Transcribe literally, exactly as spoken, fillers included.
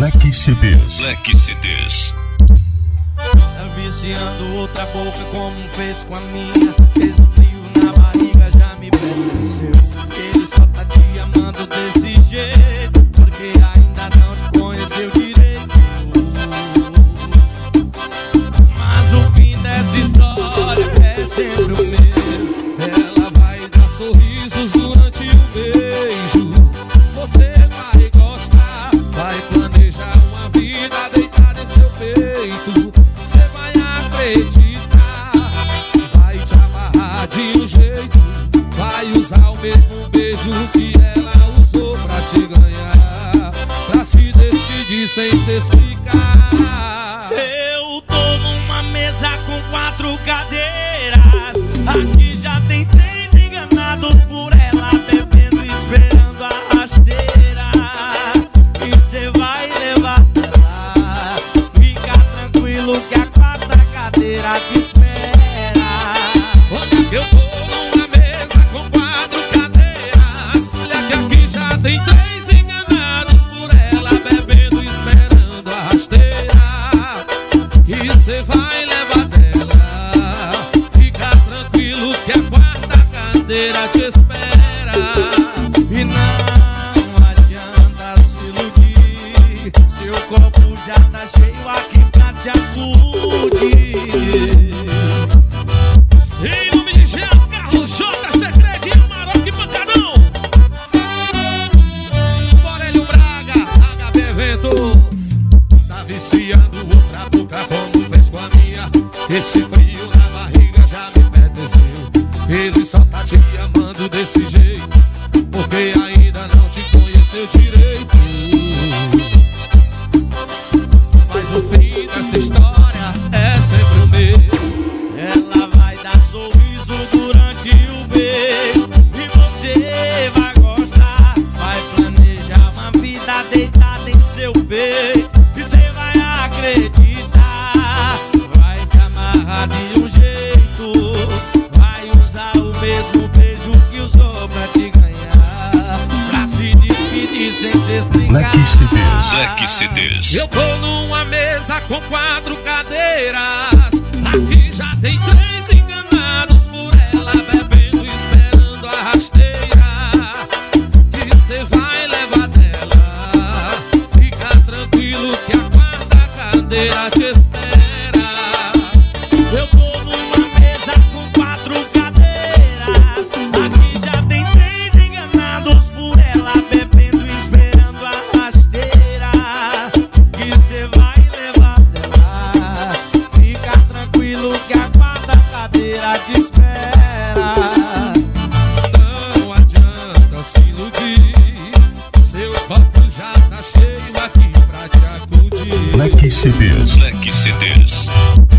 Black C Ds. Black C Ds. Tá viciando outra boca como fez com a minha. Esse frio na barriga já me pertenceu. Ele só tá te amando desse jeito porque ainda não te conheceu direito. Mas o fim dessa história é sempre o mesmo. Ela vai dar sorrisos durante o beijo. Você vai gostar, vai planejar uma vida deitada em seu peito. Você vai acreditar, vai te amarrar de um jeito. Vai usar o mesmo beijo que ela usou pra te ganhar, pra se despedir sem se explicar. Eu tô numa mesa com quatro cadeiras. Aqui já tem três enganados por ela, bebendo e esperando a rasteira. E você vai levar ela, fica tranquilo que a quarta cadeira te espera. Eu tô numa mesa com quatro cadeiras. Olha que aqui já tem três enganados por ela, bebendo e esperando a rasteira. E você vai levar dela, fica tranquilo que a quarta cadeira te espera. E não adianta se iludir, seu copo já tá cheio aqui pra te acudir. Em nome de Jean Carlos, Jota, Secretinho, Maroc e Pancadão, Aurélio Braga, H B Eventos. Tá viciando outra boca como fez com a minha. Esse frio na barriga já me pertenceu. Ele só tá te amando desse jeito porque ainda não te conheceu direito. Mas o fim dessa história é sempre o mesmo. Ela vai dar sorriso durante o beijo. E você vai gostar, vai planejar uma vida deitada em seu peito. E você vai acreditar, vai te amarrar de um jeito. Vai usar o mesmo beijo que usou pra te ganhar, sem se explicar. Black C Ds. Black C Ds. Eu tô numa mesa com quatro cadeiras. Aqui já tem três enganados por ela, bebendo e esperando a rasteira. Que cê vai levar dela, fica tranquilo que a quarta cadeira te espera. Eu tô numa mesa com quatro cadeiras. Aqui já tem três enganados por ela, bebendo. Te espera. Não adianta se iludir, seu copo já tá cheio aqui pra te acudir. Black C Ds. Black C Ds.